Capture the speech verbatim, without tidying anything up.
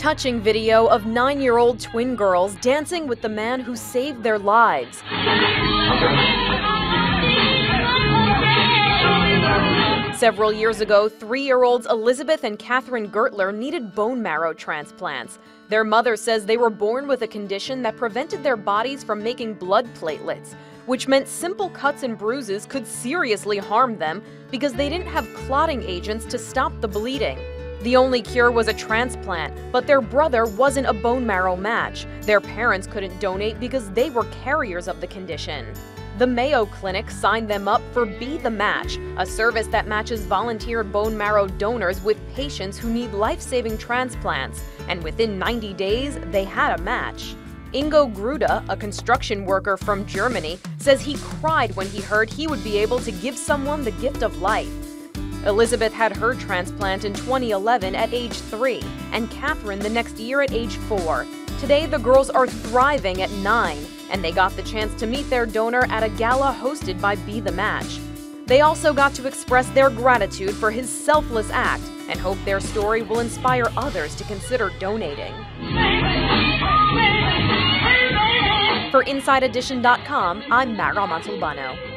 touching video of nine-year-old twin girls dancing with the man who saved their lives. Several years ago, three-year-olds Elizabeth and Katherine Girtler needed bone marrow transplants. Their mother says they were born with a condition that prevented their bodies from making blood platelets, which meant simple cuts and bruises could seriously harm them because they didn't have clotting agents to stop the bleeding. The only cure was a transplant, but their brother wasn't a bone marrow match. Their parents couldn't donate because they were carriers of the condition. The Mayo Clinic signed them up for Be The Match, a service that matches volunteer bone marrow donors with patients who need life-saving transplants, and within ninety days, they had a match. Ingo Gruda, a construction worker from Germany, says he cried when he heard he would be able to give someone the gift of life. Elizabeth had her transplant in twenty eleven at age three, and Katherine the next year at age four. Today, the girls are thriving at nine, and they got the chance to meet their donor at a gala hosted by Be The Match. They also got to express their gratitude for his selfless act and hope their story will inspire others to consider donating. For Inside Edition dot com, I'm Mara Montalbano.